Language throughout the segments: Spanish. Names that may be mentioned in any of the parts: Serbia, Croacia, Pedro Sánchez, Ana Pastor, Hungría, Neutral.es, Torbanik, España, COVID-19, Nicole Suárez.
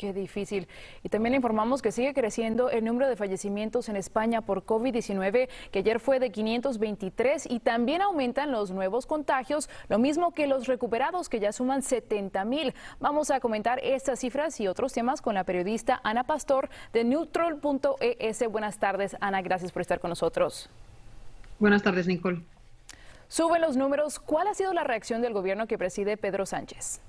Qué difícil. Y también le informamos que sigue creciendo el número de fallecimientos en España por COVID-19, que ayer fue de 523, y también aumentan los nuevos contagios, lo mismo que los recuperados, que ya suman 70,000. Vamos a comentar estas cifras y otros temas con la periodista Ana Pastor de Neutral.es. Buenas tardes, Ana, gracias por estar con nosotros. Buenas tardes, Nicole. Suben los números. ¿Cuál ha sido la reacción del gobierno que preside Pedro Sánchez?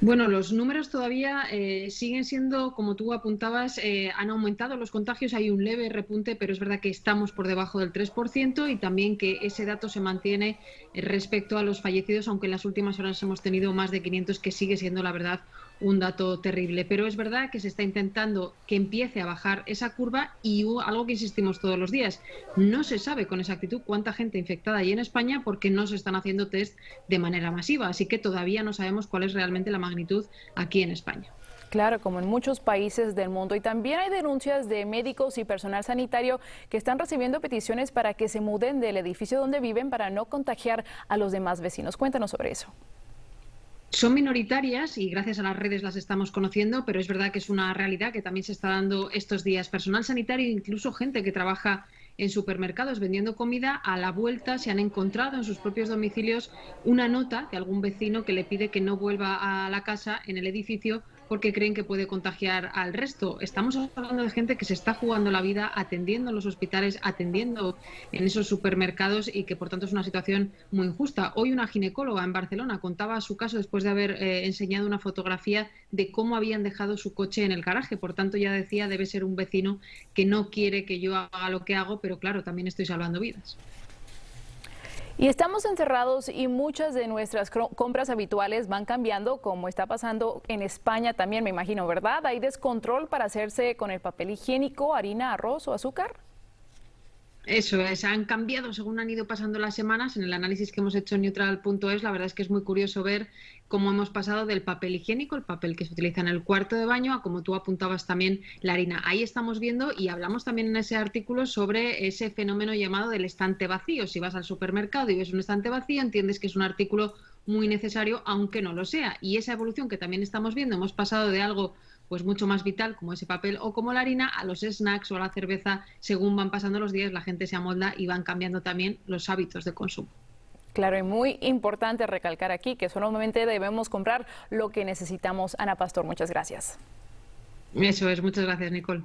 Bueno, los números todavía siguen siendo, como tú apuntabas, han aumentado los contagios, hay un leve repunte, pero es verdad que estamos por debajo del 3% y también que ese dato se mantiene respecto a los fallecidos, aunque en las últimas horas hemos tenido más de 500, que sigue siendo, la verdad, un dato terrible. Pero es verdad que se está intentando que empiece a bajar esa curva y algo que insistimos todos los días, no se sabe con exactitud cuánta gente infectada hay en España porque no se están haciendo test de manera masiva, así que todavía no sabemos cuál es realmente la magnitud aquí en España. Claro, como en muchos países del mundo. Y también hay denuncias de médicos y personal sanitario que están recibiendo peticiones para que se muden del edificio donde viven para no contagiar a los demás vecinos. Cuéntanos sobre eso. Son minoritarias y gracias a las redes las estamos conociendo, pero es verdad que es una realidad que también se está dando estos días. Personal sanitario, incluso gente que trabaja en supermercados vendiendo comida, a la vuelta se han encontrado en sus propios domicilios una nota de algún vecino que le pide que no vuelva a la casa en el edificio porque creen que puede contagiar al resto. Estamos hablando de gente que se está jugando la vida atendiendo en los hospitales, atendiendo en esos supermercados y que por tanto es una situación muy injusta. Hoy una ginecóloga en Barcelona contaba su caso después de haber enseñado una fotografía de cómo habían dejado su coche en el garaje. Por tanto ya decía, debe ser un vecino que no quiere que yo haga lo que hago, pero claro, también estoy salvando vidas. Y estamos encerrados y muchas de nuestras compras habituales van cambiando, como está pasando en España también, me imagino, ¿verdad? ¿Hay descontrol para hacerse con el papel higiénico, harina, arroz o azúcar? Eso es, han cambiado según han ido pasando las semanas. En el análisis que hemos hecho en Neutral.es, la verdad es que es muy curioso ver cómo hemos pasado del papel higiénico, el papel que se utiliza en el cuarto de baño, a como tú apuntabas también, la harina. Ahí estamos viendo y hablamos también en ese artículo sobre ese fenómeno llamado del estante vacío. Si vas al supermercado y ves un estante vacío, entiendes que es un artículo muy necesario, aunque no lo sea. Y esa evolución que también estamos viendo, hemos pasado de algo pues mucho más vital como ese papel o como la harina a los snacks o a la cerveza. Según van pasando los días, la gente se amolda y van cambiando también los hábitos de consumo. Claro, y muy importante recalcar aquí que solamente debemos comprar lo que necesitamos. Ana Pastor, muchas gracias. Eso es, muchas gracias, Nicole.